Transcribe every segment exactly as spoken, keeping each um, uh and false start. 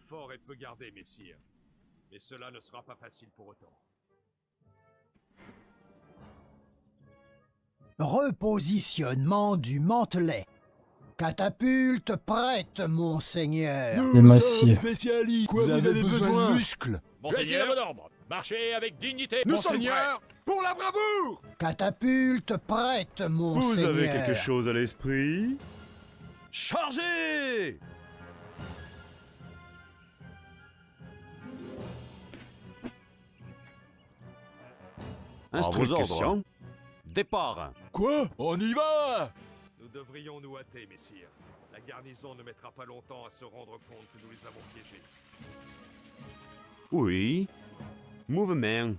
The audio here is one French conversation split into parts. fort et peu gardé, messire. Et cela ne sera pas facile pour autant. Repositionnement du mantelet. Catapulte prête, monseigneur. Nous sommes spécialistes. Quoi, vous avez besoin de muscles? Monseigneur, bon ordre. Marchez avec dignité, monseigneur. Pour la bravoure. Catapulte prête, monseigneur. Vous avez quelque chose à l'esprit? Chargez! Instruction. Question. Départ. Quoi? On y va! Nous devrions nous hâter, messire. La garnison ne mettra pas longtemps à se rendre compte que nous les avons piégés. Oui. Mouvement.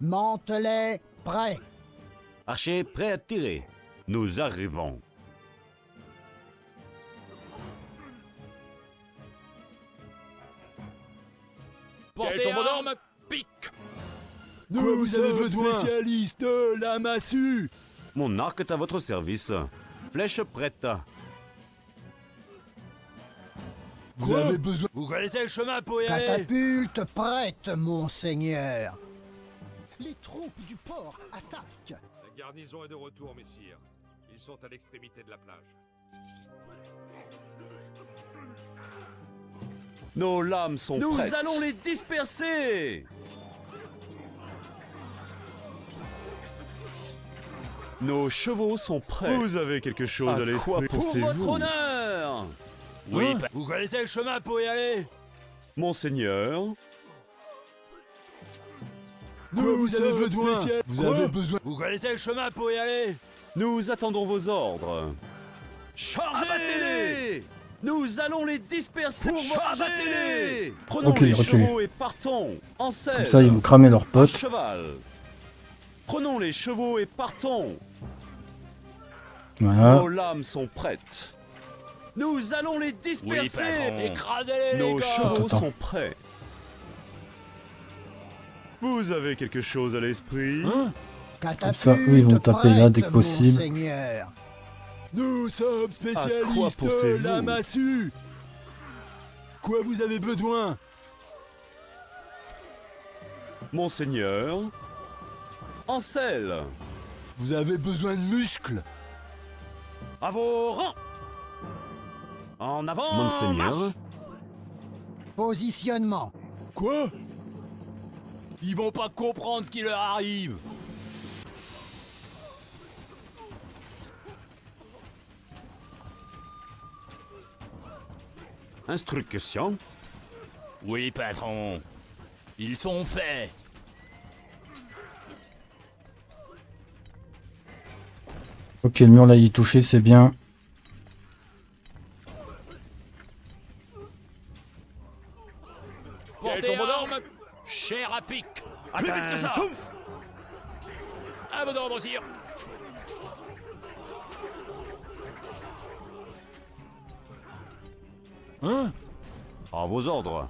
Mantelet prêt. Archer prêt à tirer. Nous arrivons. Portez armes, pique! Nous sommes spécialistes de la massue! Mon arc est à votre service. Flèche prête. Vous Quoi? avez besoin... Vous connaissez le chemin pour y aller? Catapulte prête, monseigneur. Les troupes du port attaquent. La garnison est de retour, messire. Ils sont à l'extrémité de la plage. Nos lames sont Nous prêtes. Nous allons les disperser! Nos chevaux sont prêts. Vous avez quelque chose à, à l'esprit pour votre honneur. Oui, hein? Vous connaissez le chemin pour y aller, monseigneur. Nous vous avez besoin. Spécial... Vous Quoi? avez besoin. Vous connaissez le chemin pour y aller. Nous attendons vos ordres. Chargez-les. Nous allons les disperser. Chargez-les. Prenons okay, les reculez. chevaux et partons. En selle. Comme ça, ils vont cramer leurs potes. Cheval. Prenons les chevaux et partons. Voilà. Nos lames sont prêtes. Nous allons les disperser. Oui, Écrasez-les, Nos les gars. chevaux Attends. sont prêts. Vous avez quelque chose à l'esprit? hein Comme ça, eux, ils vont taper prête, là dès que possible. Nous sommes spécialistes de la massue. Quoi vous avez besoin? Monseigneur. En selle. Vous avez besoin de muscles. À vos rangs. En avant, monseigneur. Positionnement. Quoi? Ils vont pas comprendre ce qui leur arrive. Instruction. Oui, patron. Ils sont faits. Ok, le mur là il est touché, c'est bien. Portez vos armes, chair à pic. Plus vite que ça. À vos ordres, sire. Hein? À vos ordres.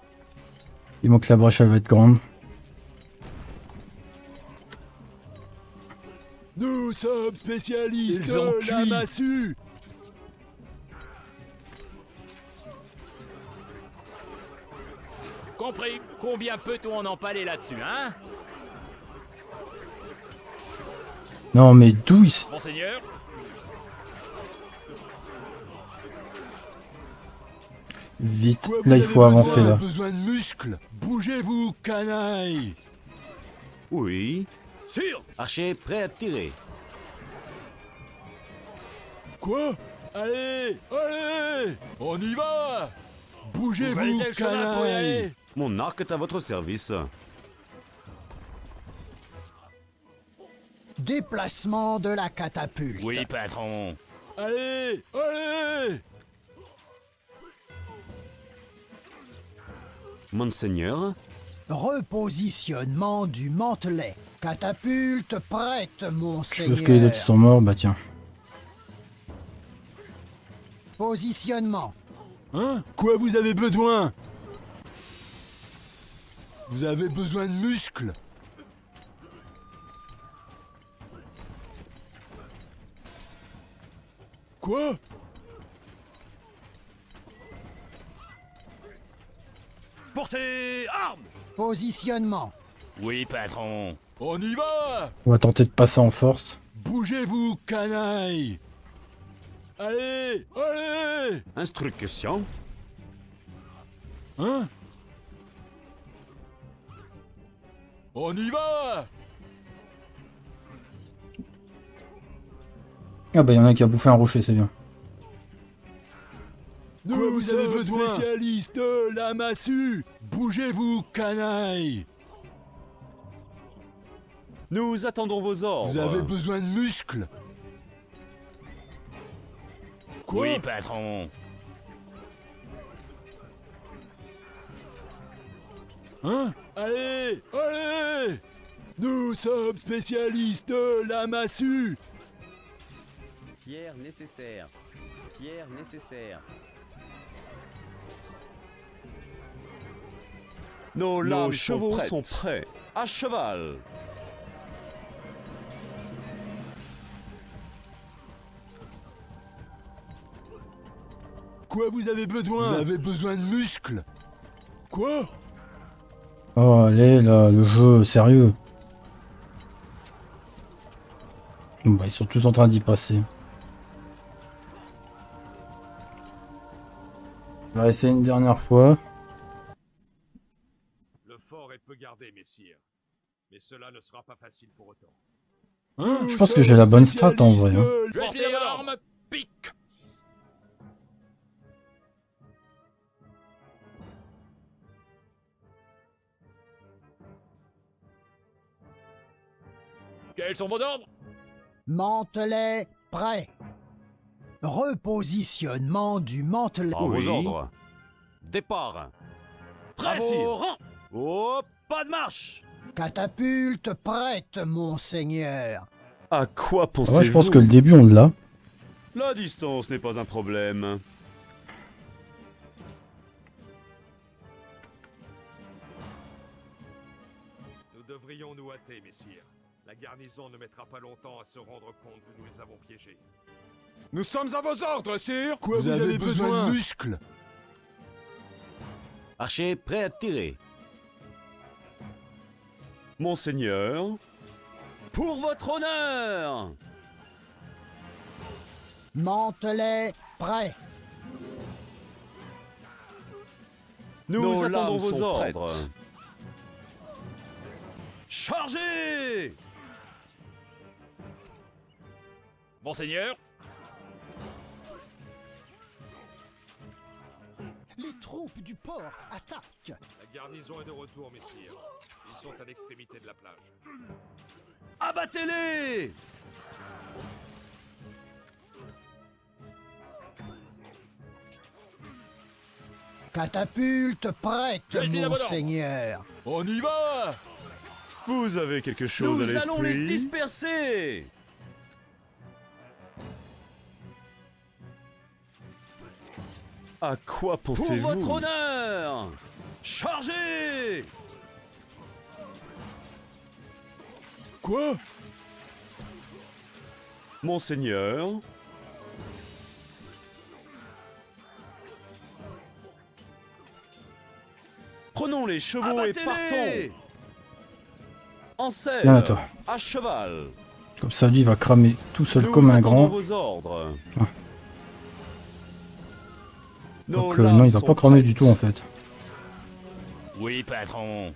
Il manque la brèche, elle va être grande. Nous sommes spécialistes de la massue. Compris. Combien peut-on en empaler là-dessus, hein? Non mais d'où ils... Monseigneur. Vite, Quoi, là il faut avancer là. Besoin de muscles. Bougez-vous, canaille. Oui. Sûr. Archer prêt à tirer. Quoi? Allez, allez, on y va. Bougez-vous, canaille. Mon arc est à votre service. Déplacement de la catapulte. Oui, patron. Allez, allez. Monseigneur. Repositionnement du mantelet. Catapulte prête, monseigneur. Je pense que les autres sont morts, bah tiens. Positionnement. Hein? Quoi vous avez besoin? Vous avez besoin de muscles. Quoi? Portée arme. Positionnement. Oui, patron. On y va. On va tenter de passer en force. Bougez-vous, canaille. Allez, allez. Instruction. Hein? On y va. Ah bah y'en a qui a bouffé un rocher, c'est bien. Nous vous avez besoin, spécialiste de la massue. Bougez-vous, canaille. Nous attendons vos ordres. Vous avez besoin de muscles. Quoi? Oui, patron. Hein? Allez, allez. Nous sommes spécialistes de la massue. Pierre nécessaire. Pierre nécessaire. Nos, Nos chevaux prêtes. sont prêts. À cheval. Quoi, vous avez besoin? Vous avez besoin de muscles. Quoi? Oh, allez, là, le jeu, sérieux. Bon, bah, ils sont tous en train d'y passer. Je vais essayer une dernière fois. Le fort est peu gardé, messire. Mais cela ne sera pas facile pour autant. Hein, je pense que j'ai la bonne strat en vrai. Hein. Portez arme, pique. Quels sont vos ordres? Mantelet prêt. Repositionnement du mantelet. À vos ordres. Départ. Prêt, sire. Oh, pas de marche. Catapulte prête, monseigneur. À quoi pensez-vous? Ah ouais, je pense que le début, on l'a. La distance n'est pas un problème. Nous devrions nous hâter, messire. La garnison ne mettra pas longtemps à se rendre compte que nous les avons piégés. Nous sommes à vos ordres, sire. Quoi, vous, vous avez, avez besoin, besoin de muscles? Archer, prêt à tirer. Monseigneur, pour votre honneur. Mantelet, prêt. Nous, Nos attendons vos ordres. Prêtes. Chargez! Monseigneur. Les troupes du port attaquent. La garnison est de retour, messire. Ils sont à l'extrémité de la plage. Abattez-les! Catapulte prête, monseigneur. On y va! Vous avez quelque chose Nous à l'esprit? Nous allons les disperser! À quoi pensez-vous? Pour votre honneur! Chargez! Quoi? Monseigneur? Prenons les chevaux et partons! En selle, ah, à cheval. Comme ça, lui, il va cramer tout seul Nous comme un grand. Vos ordres. Ah. Donc, euh, non, il va pas cramer prêtes. du tout en fait. Oui, patron.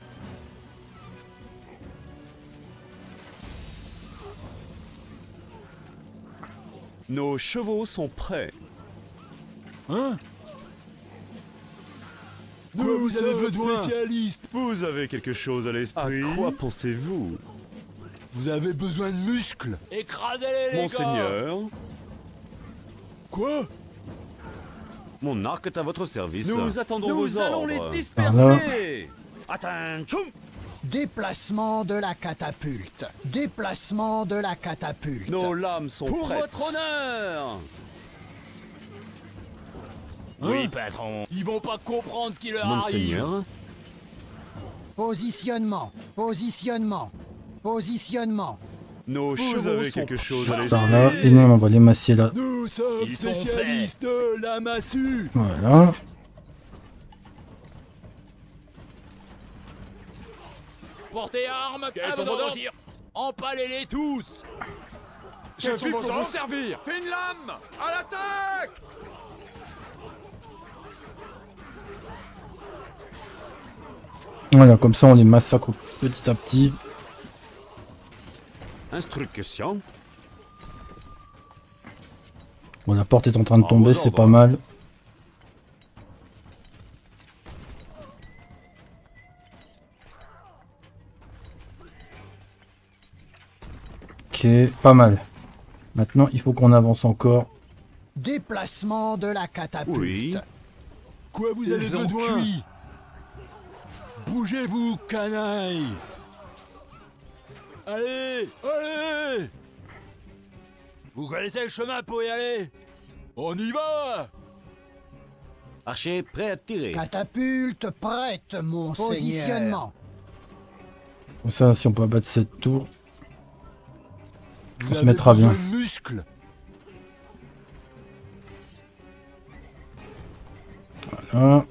Nos chevaux sont prêts. Hein? Quoi, vous, vous avez besoin, spécialiste? Vous avez quelque chose à l'esprit? À quoi pensez-vous? Vous avez besoin de muscles? Écrasez-les, monseigneur. Les gars. Quoi? Mon arc est à votre service. Nous attendons Nous vos ordres. Nous allons les disperser. Attention. Déplacement de la catapulte. Déplacement de la catapulte. Nos lames sont Pour prêtes. Pour votre honneur. Oui, patron. Ils vont pas comprendre ce qui leur Monseigneur. arrive. Positionnement, positionnement, positionnement. Nos chevaux avaient quelque chose à les Par là, et non, on va les masser là. Nous sommes Ils spécialistes de la massue. Voilà. Portez armes, quels sont vos désirs? Empalez-les tous. Je suis pour vous servir. Fais une lame. À l'attaque. Voilà, comme ça on les massacre petit à petit. Instruction. Bon, la porte est en train de tomber, c'est pas mal. Ok, pas mal. Maintenant, il faut qu'on avance encore. Déplacement de la catapulte. Oui. Quoi vous avez besoin? Bougez-vous, canaille. Allez, allez. Vous connaissez le chemin pour y aller. On y va. Archer prêt à tirer. Catapulte prête, mon seigneur. Positionnement. Comme ça, si on peut abattre cette tour, on se mettra bien. Muscle. Voilà.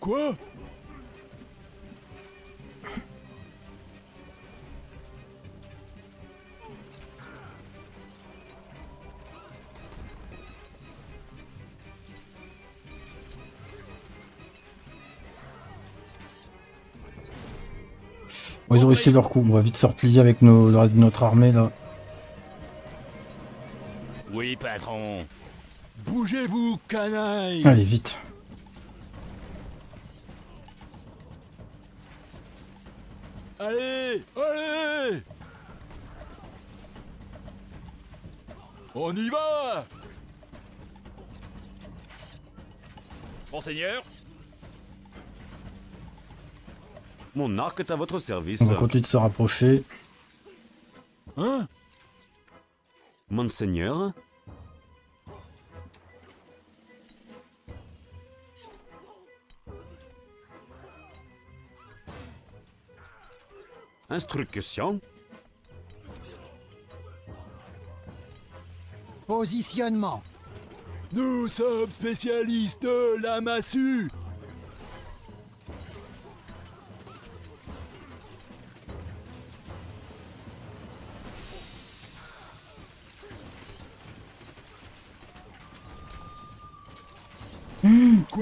Quoi? Bon, ils ont réussi leur coup, on va vite se replier avec nos, le reste de notre armée là. Oui patron. Bougez-vous, canaille. Allez vite. Allez, allez. On y va. Monseigneur. Mon arc est à votre service. On continue de se rapprocher. Hein? Monseigneur? Instruction? Positionnement. Nous sommes spécialistes de la massue.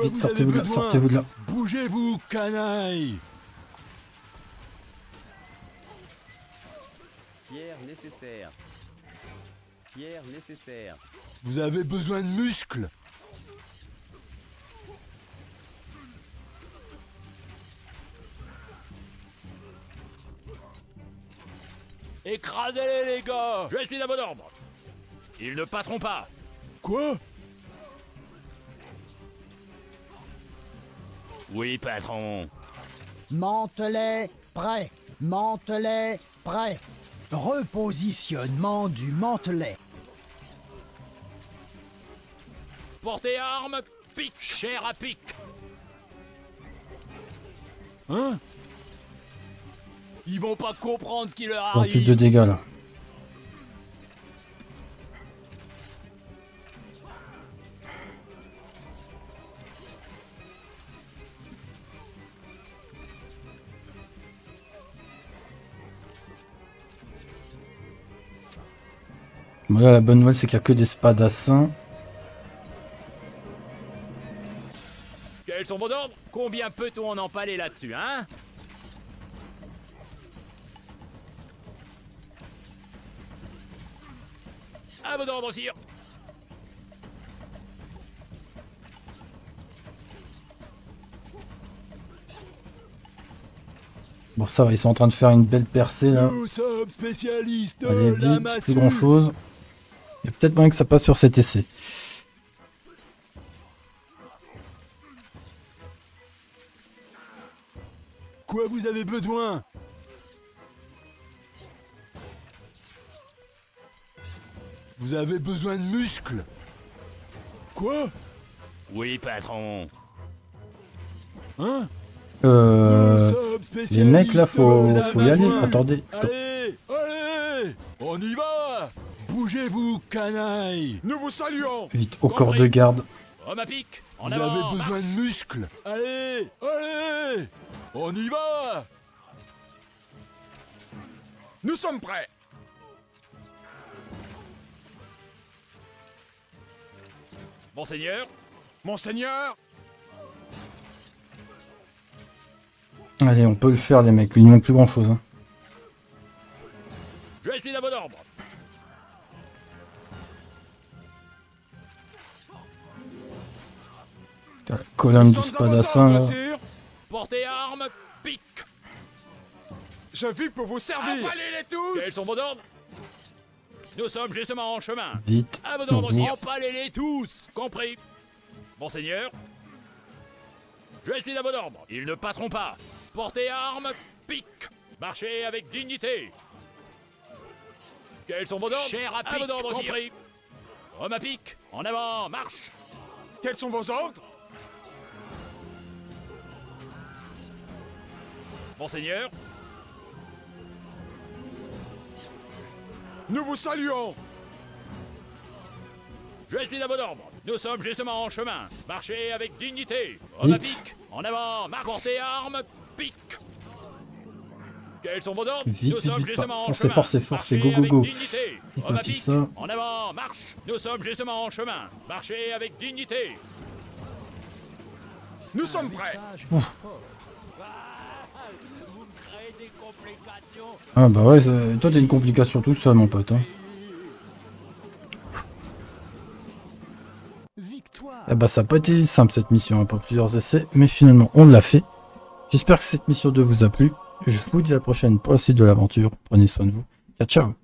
Vite, sortez-vous de là, sortez-vous de là. Bougez-vous, canaille. Pierre nécessaire. Pierre nécessaire. Vous avez besoin de muscles. Écrasez-les, les gars. Je suis à bon ordre. Ils ne passeront pas. Quoi? Oui, patron. Mantelet prêt. Mantelet prêt. Repositionnement du mantelet. Portez armes, pique, chair à pique. Hein? Ils vont pas comprendre ce qui leur arrive. Plus de dégâts là. Voilà, la bonne nouvelle c'est qu'il n'y a que des spadassins. Quels sont vos ordres? Combien peut-on en empaler là-dessus, hein? À vos ordres, sire. Bon ça va, ils sont en train de faire une belle percée là. Allez vite, plus grand chose. Il y a peut-être moyen que ça passe sur cet essai. Quoi vous avez besoin? Vous avez besoin de muscles? Quoi? Oui, patron. Hein? Euh... Les mecs là, faut, faut y aller, attendez. Allez, allez, on y va. Bougez-vous, canaille! Nous vous saluons! Vite, au corps de garde. Vous avez besoin de muscles! Allez! Allez! On y va! Nous sommes prêts. Monseigneur. Monseigneur. Allez, on peut le faire, les mecs. Ils n'ont plus grand-chose. Hein. Je suis d'un bon ordre. La colonne du spadassin, là. Portez armes, pique. Je vis pour vous servir. Empalez-les tous. Quels sont vos ordres? Nous sommes justement en chemin. Vite. À vos ordres aussi. Empalez-les tous. Compris. Monseigneur. Je suis à bon ordre. Ils ne passeront pas. Portez armes, pique. Marchez avec dignité. Quels sont vos ordres? Cher à pique, à bon ordre aussi. Compris. Homme à pique. En avant, marche. Quels sont vos ordres? Monseigneur. Nous vous saluons. Je suis à bon ordre. Nous sommes justement en chemin. Marchez avec dignité. Homme à pique. En avant. Marche. Portez armes. Pique. Quels sont vos ordres? Vite, vite, vite. Forcez, forcez, forcez. Go, go, go. Homme à pique. En avant. Marche. Nous sommes justement en chemin. Marchez avec dignité. Nous sommes prêts. Ah bah ouais, toi t'as une complication tout ça mon pote. Hein. Ah bah ça n'a pas été simple cette mission, hein, pour plusieurs essais, mais finalement on l'a fait. J'espère que cette mission deux vous a plu. Je vous dis à la prochaine pour la suite de l'aventure. Prenez soin de vous. Ciao ciao.